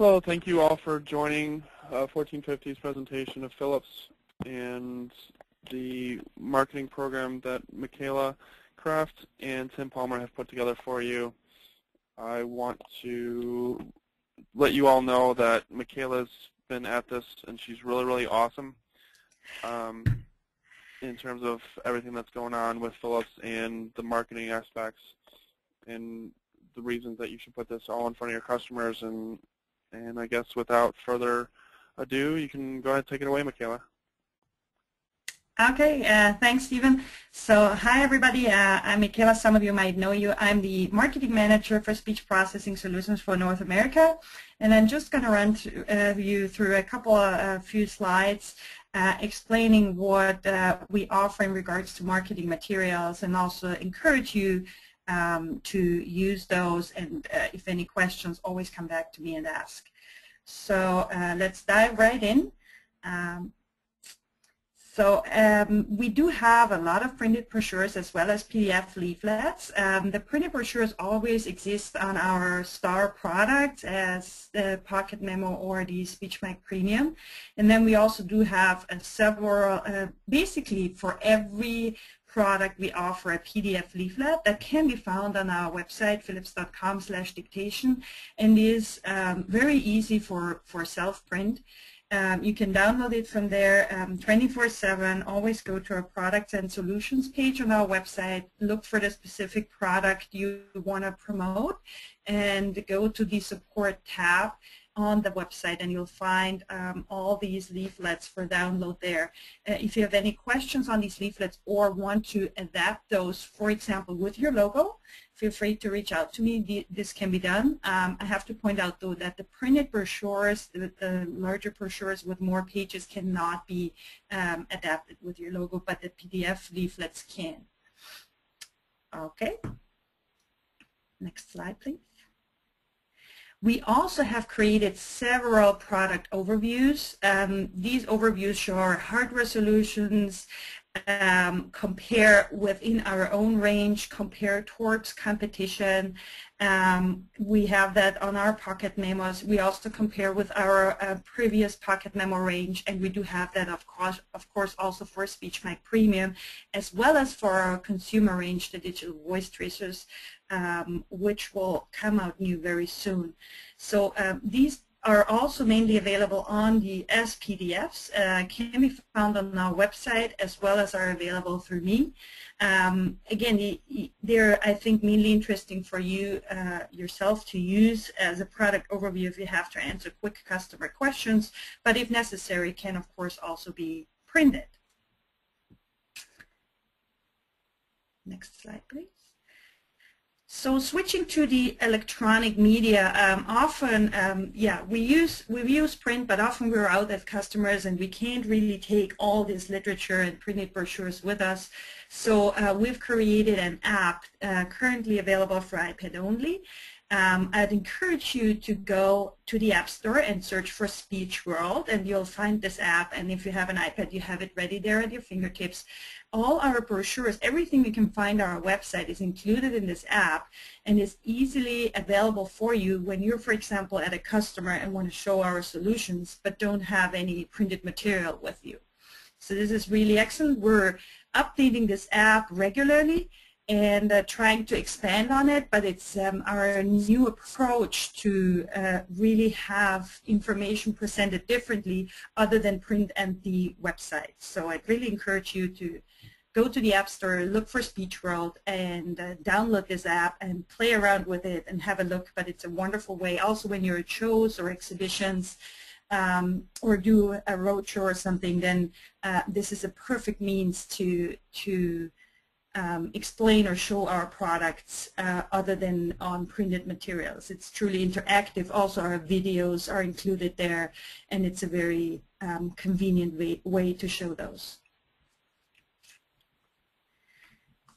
Well, thank you all for joining 1450's presentation of Philips and the marketing program that Michaela Kraft and Tim Palmer have put together for you. I want to let you all know that Michaela's been at this and she's really, really awesome in terms of everything that's going on with Philips and the marketing aspects and the reasons that you should put this all in front of your customers. And I guess without further ado, you can go ahead and take it away, Michaela. Okay, thanks, Stephen. So, hi, everybody. I'm Michaela. Some of you might know you. I'm the Marketing Manager for Speech Processing Solutions for North America. And I'm just going to run you through a couple of few slides explaining what we offer in regards to marketing materials, and also encourage you to use those, and if any questions, always come back to me and ask. So let's dive right in. We do have a lot of printed brochures as well as PDF leaflets. The printed brochures always exist on our star products as the Pocket Memo or the SpeechMike Premium. And then we also do have several, basically for every product we offer a PDF leaflet that can be found on our website, philips.com/dictation, and is very easy for self-print. You can download it from there 24/7. Always go to our products and solutions page on our website, look for the specific product you want to promote, and go to the support tab on the website, and you'll find all these leaflets for download there. If you have any questions on these leaflets or want to adapt those, for example, with your logo, feel free to reach out to me. This can be done. I have to point out, though, that the printed brochures, the larger brochures with more pages, cannot be adapted with your logo, but the PDF leaflets can. Okay. Next slide, please. We also have created several product overviews. These overviews show our hardware solutions, compare within our own range, compare towards competition. We have that on our Pocket Memos. We also compare with our previous Pocket Memo range, and we do have that, of course, also for SpeechMic Premium, as well as for our consumer range, the digital voice tracers, which will come out new very soon. So these are also mainly available on the PDFs, can be found on our website, as well as are available through me. Again, they're, I think, mainly interesting for you yourself to use as a product overview if you have to answer quick customer questions, but if necessary, can, of course, also be printed. Next slide, please. So switching to the electronic media, often, we use print, but often we're out at customers and we can't really take all this literature and printed brochures with us. So we've created an app currently available for iPad only. I'd encourage you to go to the App Store and search for Speech World, and you'll find this app, and if you have an iPad, you have it ready there at your fingertips. All our brochures, everything you can find on our website is included in this app and is easily available for you when you're, for example, at a customer and want to show our solutions but don't have any printed material with you. So this is really excellent. We're updating this app regularly and trying to expand on it, but it's our new approach to really have information presented differently other than print and the website. So I'd really encourage you to go to the App Store, look for Speech World, and download this app and play around with it and have a look, but it's a wonderful way. Also when you're at shows or exhibitions, or do a roadshow or something, then this is a perfect means to explain or show our products other than on printed materials. It's truly interactive. Also our videos are included there, and it's a very convenient way to show those.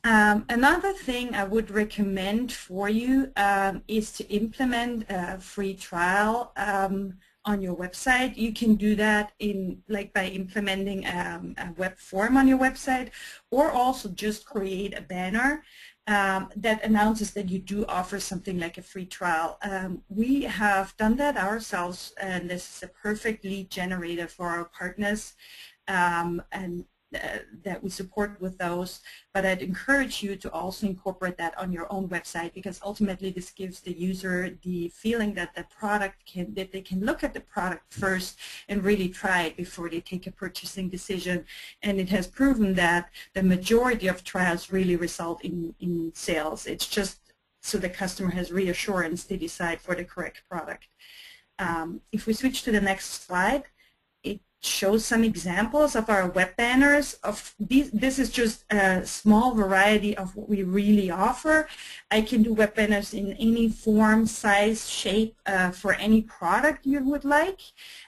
Another thing I would recommend for you is to implement a free trial on your website. You can do that in, like, by implementing a web form on your website, or also just create a banner that announces that you do offer something like a free trial. We have done that ourselves, and this is a perfect lead generator for our partners and that we support with those. But I'd encourage you to also incorporate that on your own website, because ultimately this gives the user the feeling that the product can, that they can look at the product first and really try it before they take a purchasing decision. And it has proven that the majority of trials really result in sales. It's just so the customer has reassurance they decide for the correct product. If we switch to the next slide, show some examples of our web banners. Of these, this is just a small variety of what we really offer. I can do web banners in any form, size, shape for any product you would like,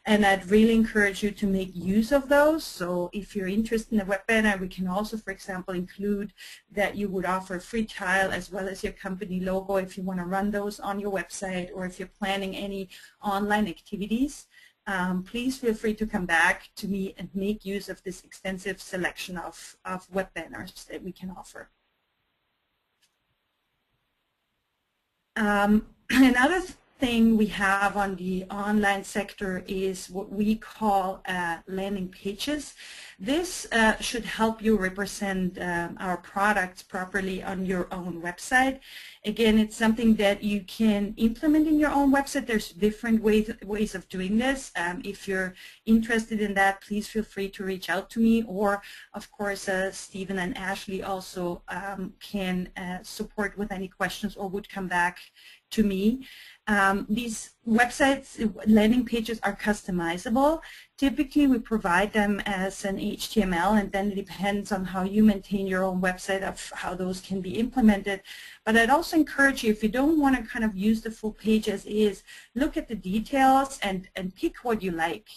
and I'd really encourage you to make use of those. So if you're interested in a web banner, we can also, for example, include that you would offer a free trial as well as your company logo if you want to run those on your website, or if you're planning any online activities. Please feel free to come back to me and make use of this extensive selection of web banners that we can offer. Another thing we have on the online sector is what we call landing pages. This should help you represent our products properly on your own website. Again, it's something that you can implement in your own website. There's different ways of doing this. If you're interested in that, please feel free to reach out to me, or of course Stephen and Ashley also can support with any questions or would come back to me. These websites, landing pages, are customizable. Typically, we provide them as an HTML, and then it depends on how you maintain your own website of how those can be implemented. But I'd also encourage you, if you don't want to kind of use the full page as is, look at the details and pick what you like.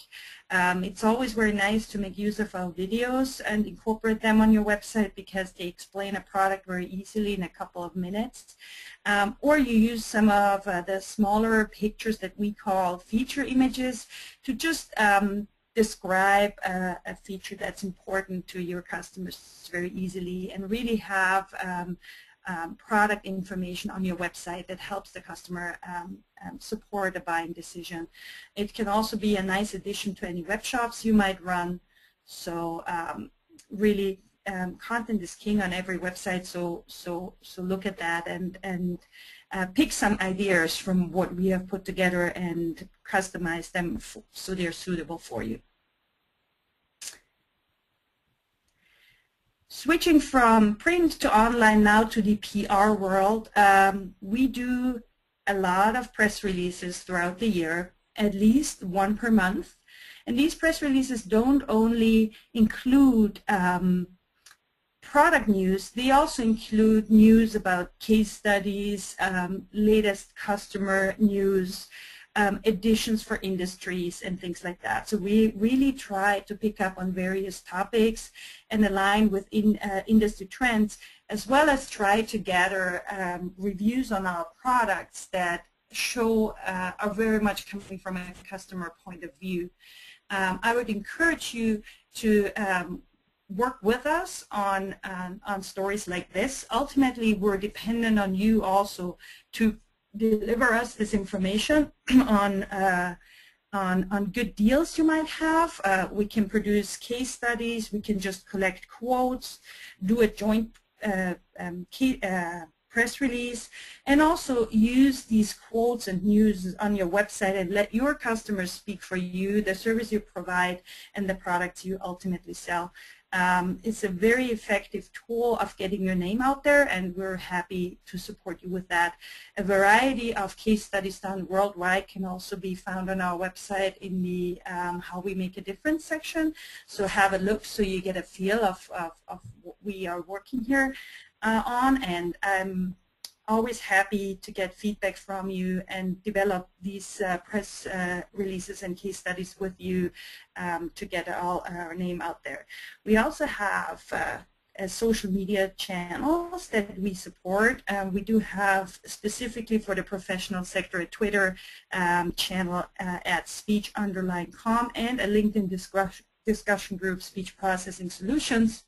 It's always very nice to make use of our videos and incorporate them on your website, because they explain a product very easily in a couple of minutes. Or you use some of the smaller pictures that we call feature images to just describe a feature that's important to your customers very easily, and really have product information on your website that helps the customer support a buying decision. It can also be a nice addition to any web shops you might run. So really, content is king on every website, so look at that and pick some ideas from what we have put together and customize them so they're suitable for you. Switching from print to online now to the PR world, we do a lot of press releases throughout the year, at least one per month. And these press releases don't only include product news, they also include news about case studies, latest customer news, additions for industries, and things like that. So we really try to pick up on various topics and align with industry trends, as well as try to gather reviews on our products that show are very much coming from a customer point of view. I would encourage you to work with us on stories like this. Ultimately, we're dependent on you also to deliver us this information on good deals you might have. We can produce case studies. We can just collect quotes, do a joint press release, and also use these quotes and news on your website and let your customers speak for you, the service you provide, and the products you ultimately sell. It's a very effective tool of getting your name out there, and we're happy to support you with that. A variety of case studies done worldwide can also be found on our website in the How We Make a Difference section. So have a look so you get a feel of what we are working here on, and I'm always happy to get feedback from you and develop these press releases and case studies with you to get all our name out there. We also have social media channels that we support. We do have, specifically for the professional sector, a Twitter channel at speech_com, and a LinkedIn discussion group, Speech Processing Solutions,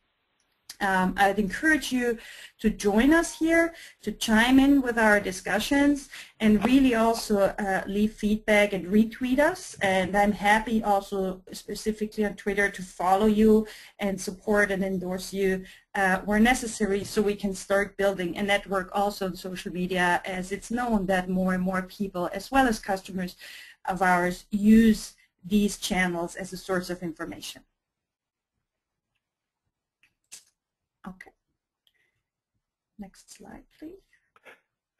I'd encourage you to join us here, to chime in with our discussions, and really also leave feedback and retweet us. And I'm happy also specifically on Twitter to follow you and support and endorse you where necessary, so we can start building a network also on social media, as it's known that more and more people, as well as customers of ours, use these channels as a source of information. Okay. Next slide, please.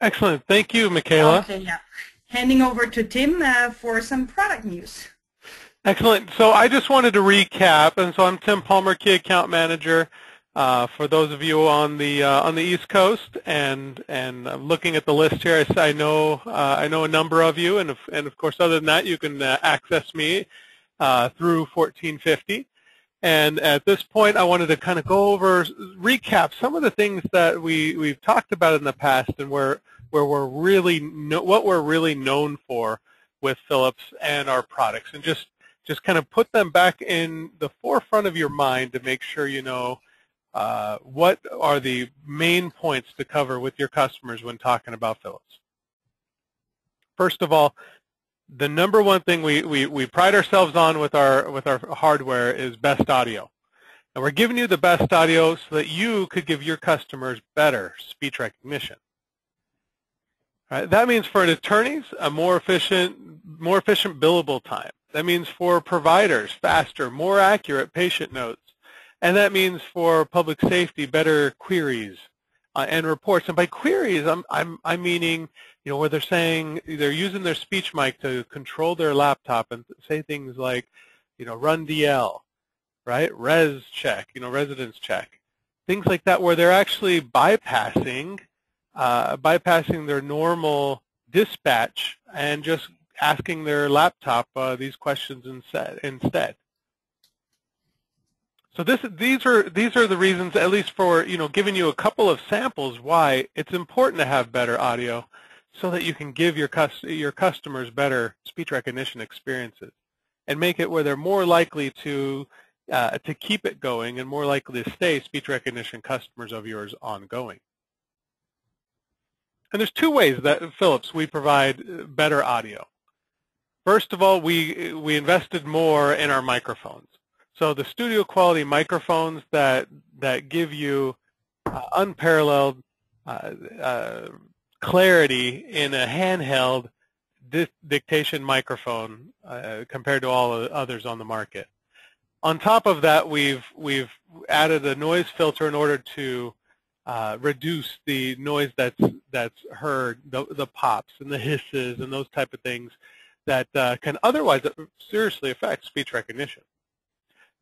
Excellent. Thank you, Michaela. Okay, yeah. Handing over to Tim for some product news. Excellent. So I just wanted to recap, and so I'm Tim Palmer, Key Account Manager for those of you on the East Coast, and I'm looking at the list here. I know a number of you, and of course, other than that, you can access me through 1450. And at this point, I wanted to kind of go over, recap some of the things that we've talked about in the past, and where we're really what we're really known for with Philips and our products, and just kind of put them back in the forefront of your mind to make sure you know what are the main points to cover with your customers when talking about Philips. First of all, the number one thing we pride ourselves on with our hardware is best audio. And we're giving you the best audio so that you could give your customers better speech recognition. All right, that means for attorneys, a more efficient billable time. That means for providers, faster, more accurate patient notes. And that means for public safety, better queries and reports. And by queries, I'm meaning, you know, where they're saying they're using their speech mic to control their laptop and say things like, you know, run DL, right? Res check, you know, residence check, things like that, where they're actually bypassing their normal dispatch and just asking their laptop these questions instead. So these are the reasons, at least for, you know, giving you a couple of samples why it's important to have better audio, so that you can give your customers better speech recognition experiences, and make it where they're more likely to keep it going and more likely to stay speech recognition customers of yours ongoing. And there's two ways that at Philips we provide better audio. First of all, we invested more in our microphones. So the studio quality microphones that give you unparalleled clarity in a handheld dictation microphone compared to all others on the market. On top of that, we've added a noise filter in order to reduce the noise that's heard, the pops and the hisses and those type of things that can otherwise seriously affect speech recognition.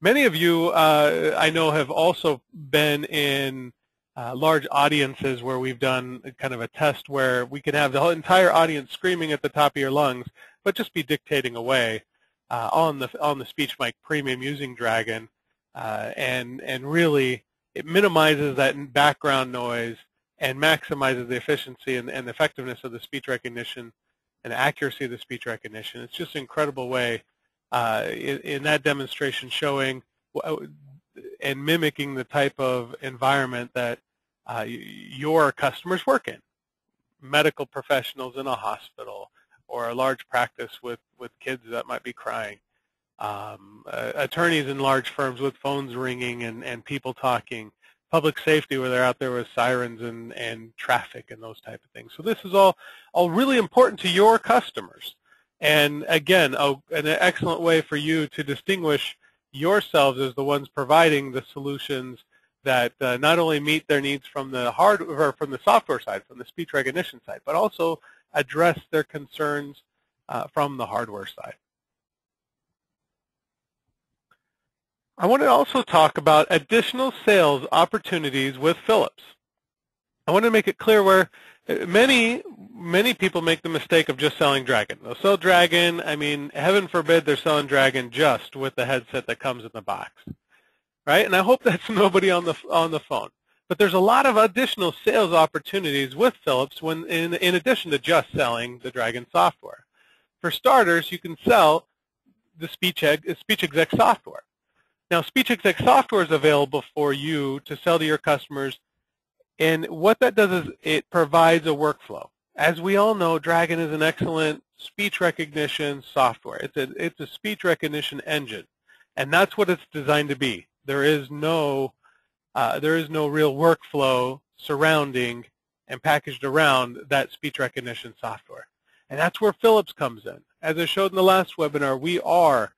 Many of you, I know, have also been in large audiences where we've done kind of a test where we can have the whole entire audience screaming at the top of your lungs, but just be dictating away on the SpeechMike Premium using Dragon, and really it minimizes that background noise and maximizes the efficiency and effectiveness of the speech recognition and accuracy of the speech recognition. It's just an incredible way. In that demonstration, showing and mimicking the type of environment that your customers work in, medical professionals in a hospital or a large practice with kids that might be crying, attorneys in large firms with phones ringing and people talking, public safety where they're out there with sirens and traffic and those type of things. So this is all really important to your customers. And again, an excellent way for you to distinguish yourselves as the ones providing the solutions that not only meet their needs from the hardware, or from the software side, from the speech recognition side, but also address their concerns from the hardware side. I want to also talk about additional sales opportunities with Philips. I want to make it clear where many people make the mistake of just selling Dragon. They'll sell Dragon. I mean, heaven forbid they're selling Dragon just with the headset that comes in the box, right? And I hope that's nobody on the phone. But there's a lot of additional sales opportunities with Philips when in addition to just selling the Dragon software. For starters, you can sell the SpeechExec software. Now, SpeechExec software is available for you to sell to your customers, and what that does is it provides a workflow. As we all know, Dragon is an excellent speech recognition software. It's a speech recognition engine, and that's what it's designed to be. There is no real workflow surrounding and packaged around that speech recognition software, and that's where Philips comes in. As I showed in the last webinar, we are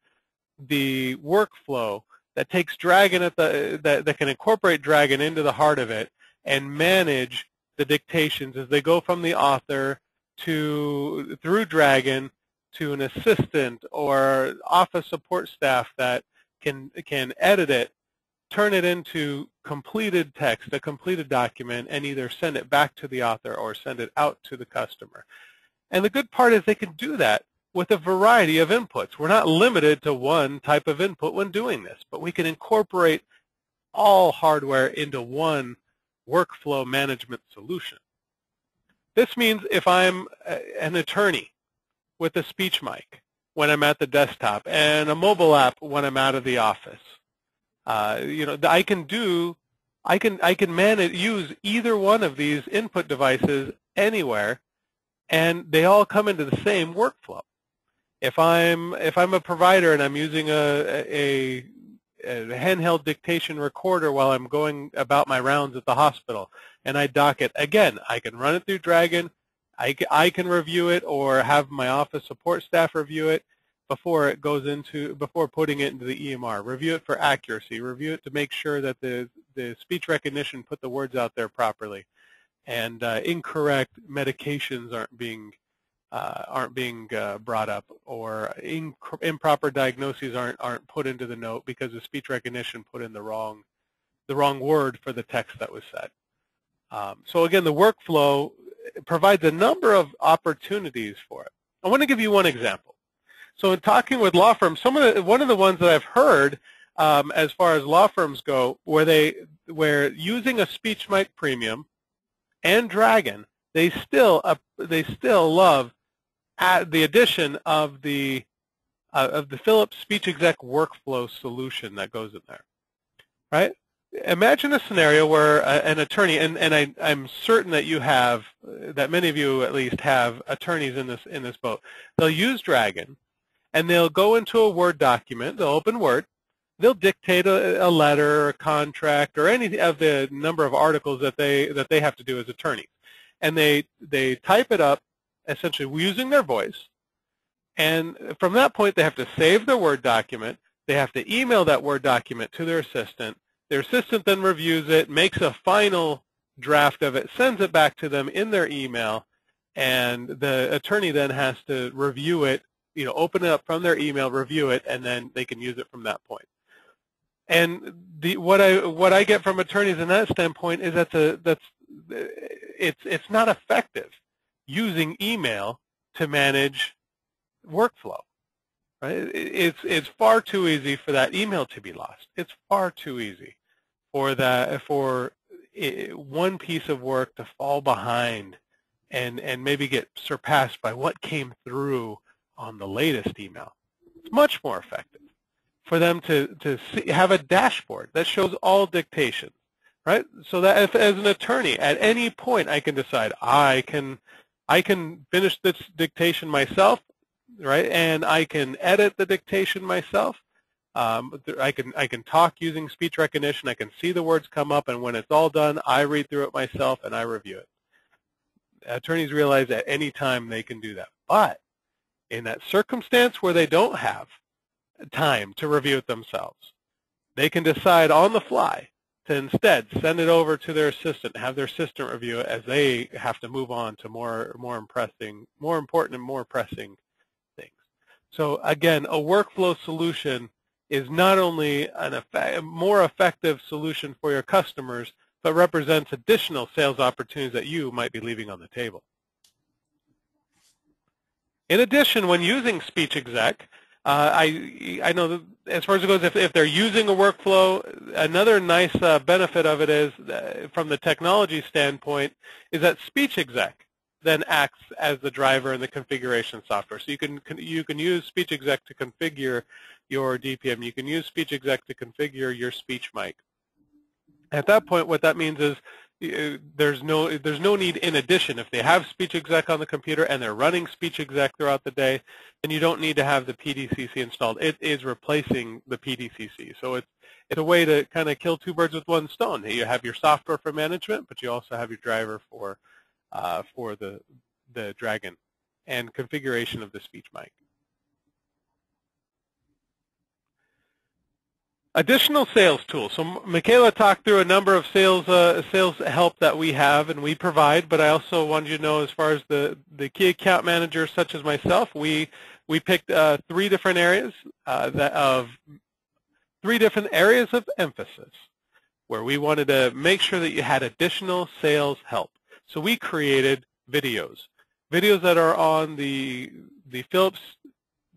the workflow that takes Dragon at the that can incorporate Dragon into the heart of it and manage the dictations as they go from the author to through Dragon to an assistant or office support staff that can edit it, turn it into completed text, a completed document, and either send it back to the author or send it out to the customer. And the good part is they can do that with a variety of inputs. We're not limited to one type of input when doing this, but we can incorporate all hardware into one workflow management solution. This means if I'm an attorney with a SpeechMic when I'm at the desktop and a mobile app when I'm out of the office, I can manage, use either one of these input devices anywhere, and they all come into the same workflow. If I'm a provider and I'm using a handheld dictation recorder while I'm going about my rounds at the hospital, and I dock it, again, I can run it through Dragon, I can review it or have my office support staff review it before putting it into the EMR, review it for accuracy, review it to make sure that the speech recognition put the words out there properly, and incorrect medications aren't being brought up, or improper diagnoses aren't put into the note because the speech recognition put in the wrong word for the text that was said. So again, the workflow provides a number of opportunities for it. I want to give you one example. So in talking with law firms, one of the ones that I've heard as far as law firms go, where using a SpeechMike Premium and Dragon, they still love the addition of the Philips SpeechExec workflow solution that goes in there, right? Imagine a scenario where an attorney, and I'm certain that you have, that many of you at least have attorneys in this boat. They'll use Dragon, and they'll go into a Word document. They'll open Word. They'll dictate a letter, or a contract, or any of the number of articles that they have to do as attorneys, and they type it up essentially using their voice. And from that point, they have to save their Word document. They have to email that Word document to their assistant. Their assistant then reviews it, makes a final draft of it, sends it back to them in their email, and the attorney then has to review it, you know, open it up from their email, review it, and then they can use it from that point. And what I get from attorneys in that standpoint is it's not effective using email to manage workflow. Right? It's far too easy for that email to be lost. It's far too easy for one piece of work to fall behind and maybe get surpassed by what came through on the latest email. It's much more effective for them to have a dashboard that shows all dictations, right? So that if, as an attorney, at any point I can decide I can finish this dictation myself, right? And I can edit the dictation myself. I can talk using speech recognition. I can see the words come up, and when it's all done, I read through it myself and I review it. Attorneys realize at any time they can do that. But in that circumstance where they don't have time to review it themselves, they can decide on the fly to instead send it over to their assistant, have their assistant review it as they have to move on to more important and more pressing things. So again, a workflow solution is not only a more effective solution for your customers, but represents additional sales opportunities that you might be leaving on the table. In addition, when using SpeechExec, I know that as far as it goes, if they're using a workflow, another nice benefit of it is, from the technology standpoint, is that SpeechExec then acts as the driver in the configuration software. So you can use SpeechExec to configure your DPM. You can use SpeechExec to configure your SpeechMic. At that point, what that means is there's no need in addition. If they have SpeechExec on the computer and they're running SpeechExec throughout the day, then you don't need to have the PDCC installed. It is replacing the PDCC. So it's a way to kind of kill two birds with one stone. You have your software for management, but you also have your driver for the Dragon and configuration of the SpeechMic. Additional sales tools. So Michaela talked through a number of sales help that we have and we provide, but I also wanted you to know as far as the key account managers such as myself, we picked three different areas of emphasis where we wanted to make sure that you had additional sales help. So we created videos that are on the Philips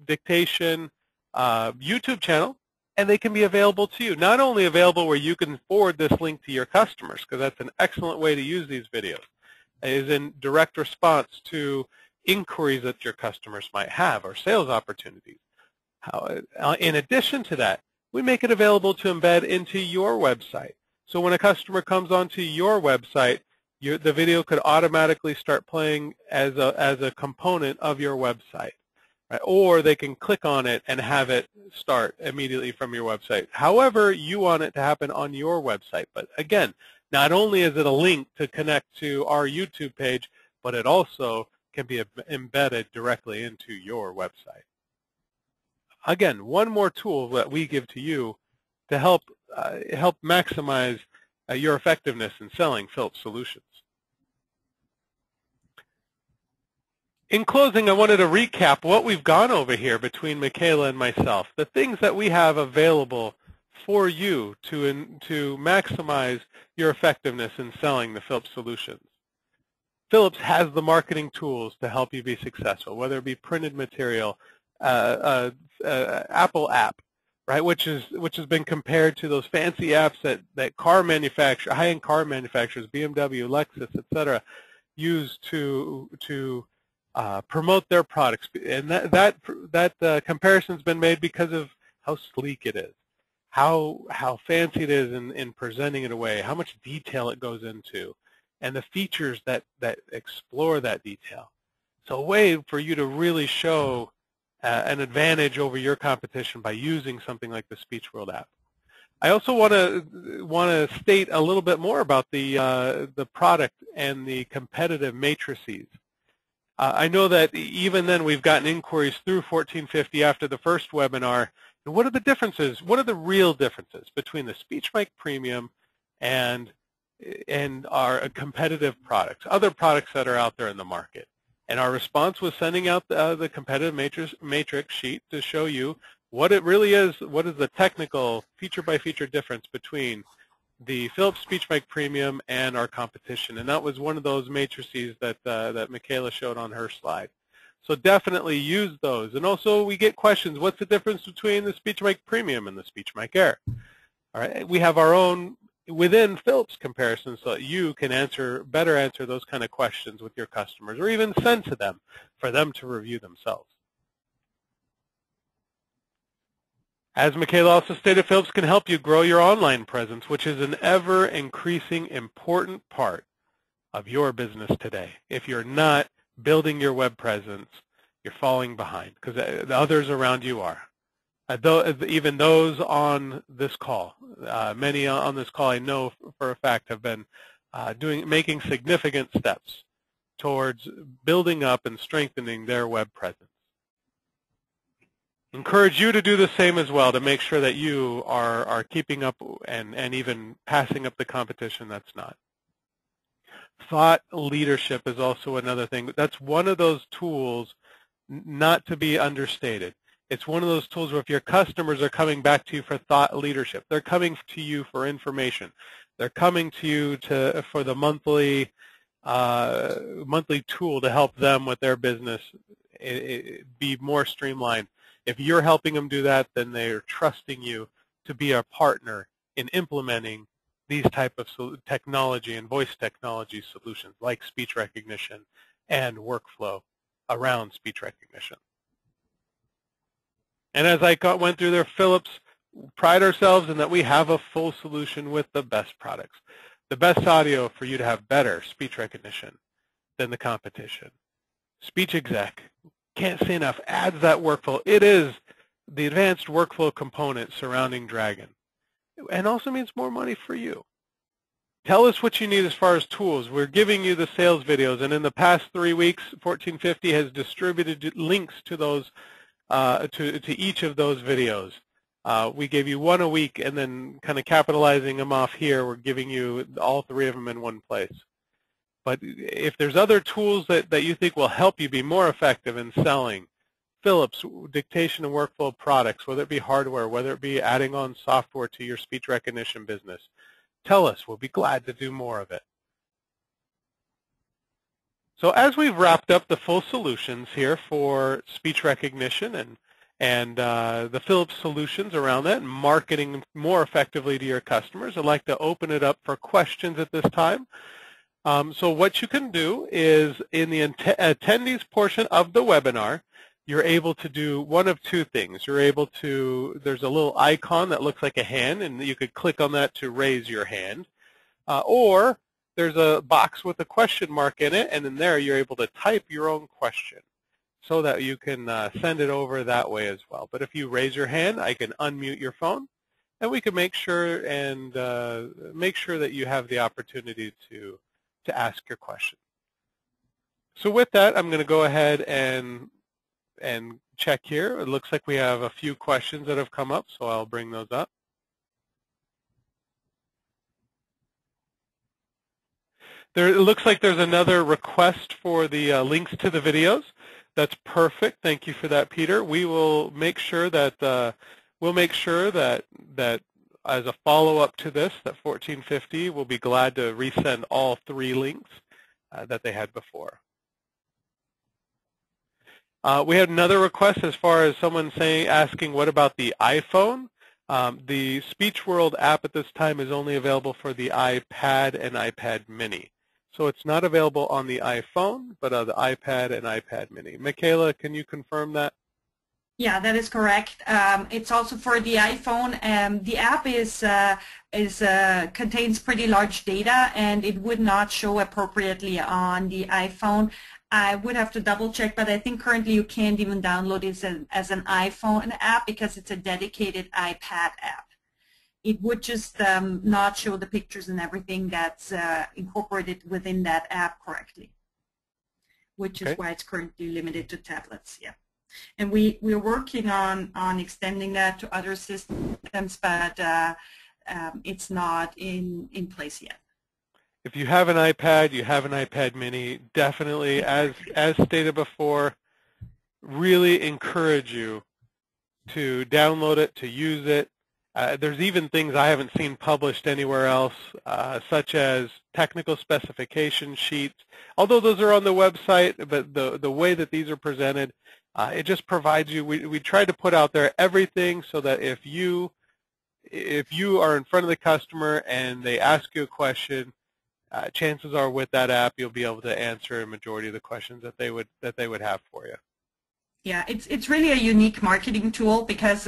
Dictation YouTube channel, and they can be available to you. Not only available where you can forward this link to your customers, because that's an excellent way to use these videos, is in direct response to inquiries that your customers might have or sales opportunities. In addition to that, we make it available to embed into your website. So when a customer comes onto your website, the video could automatically start playing as a component of your website. Right? Or they can click on it and have it start immediately from your website. However you want it to happen on your website. But again, not only is it a link to connect to our YouTube page, but it also can be embedded directly into your website. Again, one more tool that we give to you to help maximize your effectiveness in selling Philips solutions. In closing, I wanted to recap what we've gone over here between Michaela and myself, the things that we have available for you to maximize your effectiveness in selling the Philips solutions. Philips has the marketing tools to help you be successful, whether it be printed material, Apple app, right, which has been compared to those fancy apps that car manufacturers, high-end car manufacturers, BMW, Lexus, etc., use to promote their products, and that comparison's been made because of how sleek it is, how fancy it is in presenting it away, how much detail it goes into, and the features that explore that detail. So a way for you to really show an advantage over your competition by using something like the Speech World app. I also want to state a little bit more about the product and the competitive matrices. I know that even then we've gotten inquiries through 1450 after the first webinar. And what are the differences? What are the real differences between the SpeechMic Premium and our competitive products, other products that are out there in the market? And our response was sending out the competitive matrix sheet to show you what it really is, what is the technical feature-by-feature difference between the Philips SpeechMic Premium and our competition, and that was one of those matrices that Michaela showed on her slide. So definitely use those. And also we get questions, what's the difference between the SpeechMic Premium and the SpeechMic Air? All right, we have our own within Philips comparisons so that you can better answer those kind of questions with your customers or even send to them for them to review themselves. As Michaela also stated, Philips can help you grow your online presence, which is an ever-increasing important part of your business today. If you're not building your web presence, you're falling behind because the others around you are. Even those on this call, many on this call I know for a fact have been making significant steps towards building up and strengthening their web presence. Encourage you to do the same as well to make sure that you are keeping up and even passing up the competition that's not. Thought leadership is also another thing. That's one of those tools not to be understated. It's one of those tools where if your customers are coming back to you for thought leadership, they're coming to you for information, they're coming to you for the monthly tool to help them with their business be more streamlined. If you're helping them do that, then they are trusting you to be a partner in implementing these type of technology and voice technology solutions like speech recognition and workflow around speech recognition. And as I went through there, Philips pride ourselves in that we have a full solution with the best products, the best audio for you to have better speech recognition than the competition. SpeechExec, can't say enough, adds that workflow. It is the advanced workflow component surrounding Dragon, and also means more money for you. Tell us what you need as far as tools. We're giving you the sales videos, and in the past 3 weeks, 1450 has distributed links to those to each of those videos. We gave you one a week, and then kind of capitalizing them off here, we're giving you all three of them in one place. But if there's other tools that you think will help you be more effective in selling, Philips dictation and workflow products, whether it be hardware, whether it be adding on software to your speech recognition business, tell us. We'll be glad to do more of it. So as we've wrapped up the full solutions here for speech recognition and the Philips solutions around that and marketing more effectively to your customers, I'd like to open it up for questions at this time. So what you can do is, in the attendees portion of the webinar, you're able to do one of two things. You're able to, there's a little icon that looks like a hand, and you could click on that to raise your hand. Or there's a box with a question mark in it, and in there you're able to type your own question so that you can send it over that way as well. But if you raise your hand, I can unmute your phone, and we can make sure and that you have the opportunity to ask your question. So with that, I'm going to go ahead and check here. It looks like we have a few questions that have come up, so I'll bring those up. There, it looks like there's another request for the links to the videos. That's perfect. Thank you for that, Peter. We will make sure that as a follow-up to this, that 1450 will be glad to resend all three links that they had before. We had another request as far as someone asking, what about the iPhone? The Speech World app at this time is only available for the iPad and iPad Mini. So it's not available on the iPhone, but on the iPad and iPad Mini. Michaela, can you confirm that? Yeah, that is correct. It's also for the iPhone. The app contains pretty large data, and it would not show appropriately on the iPhone. I would have to double check, but I think currently you can't even download it as an iPhone app because it's a dedicated iPad app. It would just not show the pictures and everything that's incorporated within that app correctly, which is why it's currently limited to tablets. Yeah. And we're working on extending that to other systems, but it's not in place yet. If you have an iPad, you have an iPad Mini, definitely, as stated before, really encourage you to download it, to use it. There's even things I haven't seen published anywhere else, such as technical specification sheets. Although those are on the website, but the way that these are presented, it just provides you, we try to put out there everything so that if you are in front of the customer and they ask you a question, chances are with that app you'll be able to answer a majority of the questions that they would have for you. Yeah, it's really a unique marketing tool because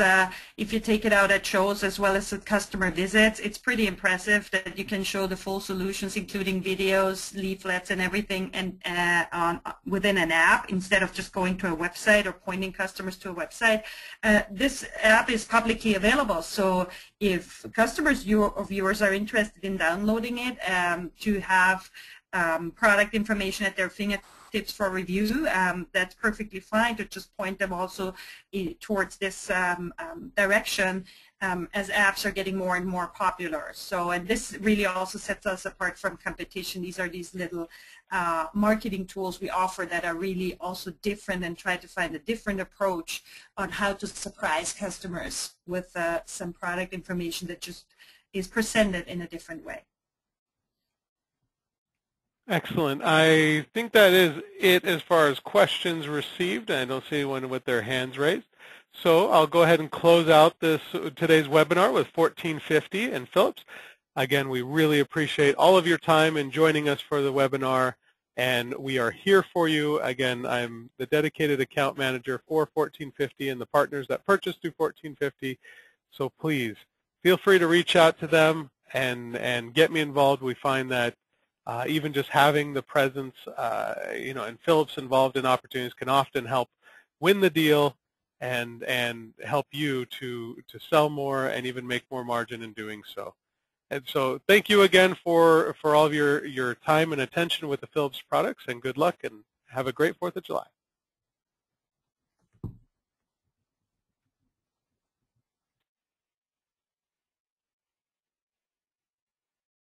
if you take it out at shows as well as at customer visits, it's pretty impressive that you can show the full solutions, including videos, leaflets, and everything, and within an app instead of just going to a website or pointing customers to a website. This app is publicly available, so if customers or viewers are interested in downloading it to have product information at their fingertips for review, that's perfectly fine. To just point them also towards this direction as apps are getting more and more popular. So, and this really also sets us apart from competition. These are these little marketing tools we offer that are really also different and try to find a different approach on how to surprise customers with some product information that just is presented in a different way. Excellent. I think that is it as far as questions received. I don't see anyone with their hands raised. So I'll go ahead and close out today's webinar with 1450 and Philips. Again, we really appreciate all of your time in joining us for the webinar and we are here for you. Again, I'm the dedicated account manager for 1450 and the partners that purchased through 1450, so please feel free to reach out to them and get me involved. We find that even just having the presence, you know, and Philips involved in opportunities can often help win the deal and help you to sell more and even make more margin in doing so. And so thank you again for all of your time and attention with the Philips products, and good luck and have a great 4th of July.